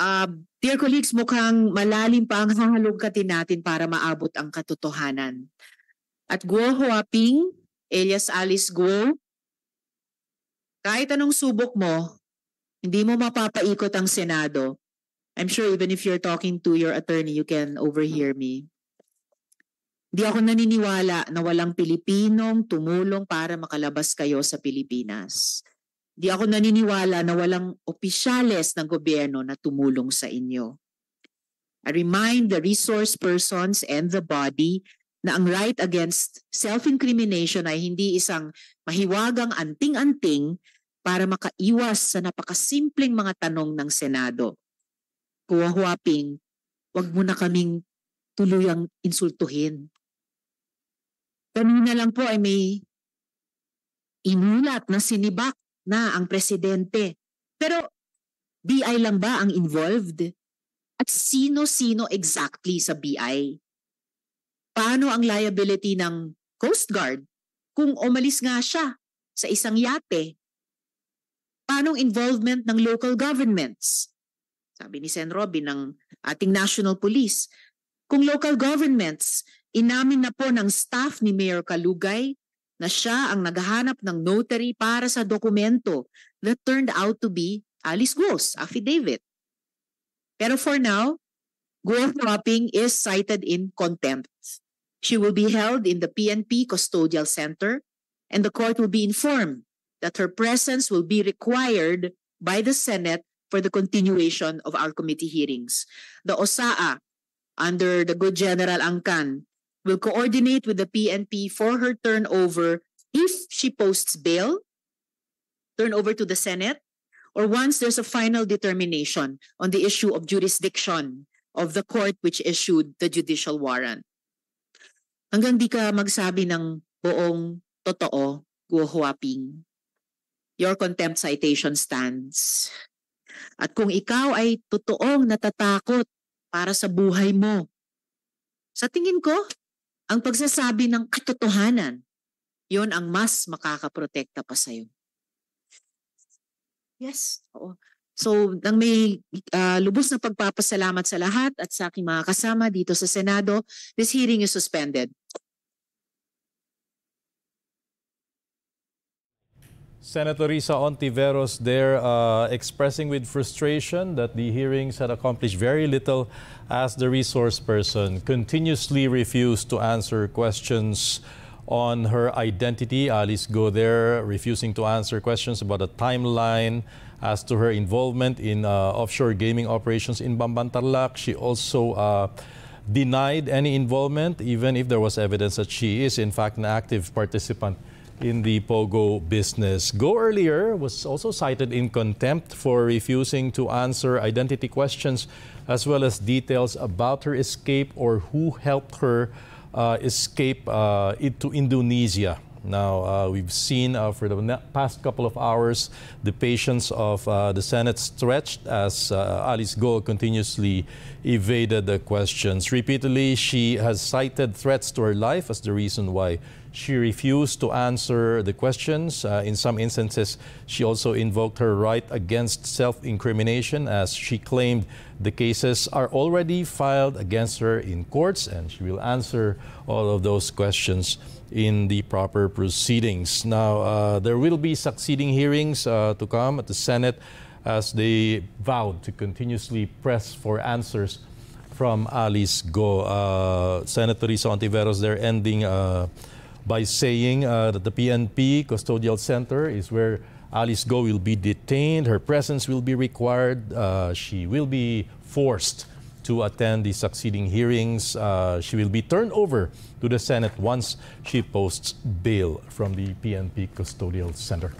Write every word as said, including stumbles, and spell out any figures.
Uh, dear colleagues, mukhang malalim pa ang hahalungkatin natin para maabot ang katotohanan. At Guo Hua Ping, alias Alice Guo, kahit anong subok mo, hindi mo mapapaikot ang Senado. I'm sure even if you're talking to your attorney, you can overhear me. Hindi ako naniniwala na walang Pilipinong tumulong para makalabas kayo sa Pilipinas. Di ako naniniwala na walang opisyales ng gobyerno na tumulong sa inyo. I remind the resource persons and the body na ang right against self-incrimination ay hindi isang mahiwagang anting-anting para makaiwas sa napakasimpleng mga tanong ng Senado. Guo Hua Ping, wag mo na kaming tuluyang insultuhin. Kanina lang po ay may inulat na sinibak na ang presidente. Pero B I lang ba ang involved? At sino-sino exactly sa B I? Paano ang liability ng Coast Guard kung umalis nga siya sa isang yate? Paano ang involvement ng local governments? Sabi ni Sen Robin ng ating National Police, kung local governments, inamin na po ng staff ni Mayor Kalugay na siya ang naghahanap ng notary para sa dokumento that turned out to be Alice Guo's affidavit. Pero for now, Guo Hua Ping is cited in contempt. She will be held in the P N P Custodial Center, and the court will be informed that her presence will be required by the Senate for the continuation of our committee hearings. The O S A A, under the Good General Angkan, will coordinate with the P N P for her turnover if she posts bail, turnover to the Senate, or once there's a final determination on the issue of jurisdiction of the court which issued the judicial warrant. Hanggang di ka magsabi ng buong totoo, Guo Hua Ping, your contempt citation stands. At kung ikaw ay totoong natatakot para sa buhay mo, sa tingin ko, ang pagsasabi ng katotohanan, yun ang mas makakaprotekta pa sa'yo. Yes. Oo. So, nang may uh, lubos na pagpapasalamat sa lahat at sa aking mga kasama dito sa Senado, this hearing is suspended. Senator Risa Hontiveros there uh, expressing with frustration that the hearings had accomplished very little as the resource person continuously refused to answer questions on her identity. Alice Guo there refusing to answer questions about the timeline as to her involvement in uh, offshore gaming operations in Bamban, Tarlac. She also uh, denied any involvement, even if there was evidence that she is, in fact, an active participant in the POGO business. Guo earlier was also cited in contempt for refusing to answer identity questions as well as details about her escape or who helped her uh, escape uh, to Indonesia. Now, uh, we've seen uh, for the past couple of hours the patience of uh, the Senate stretched as uh, Alice Guo continuously evaded the questions. Repeatedly, she has cited threats to her life as the reason why she refused to answer the questions. Uh, in some instances, she also invoked her right against self-incrimination as she claimed the cases are already filed against her in courts and she will answer all of those questions in the proper proceedings. Now, uh, there will be succeeding hearings uh, to come at the Senate as they vowed to continuously press for answers from Alice Guo. Uh, Senator Risa Hontiveros, they're ending uh, by saying uh, that the P N P Custodial Center is where Alice Guo will be detained. Her presence will be required. Uh, she will be forced to attend the succeeding hearings. Uh, she will be turned over to the Senate once she posts bail from the P N P Custodial Center.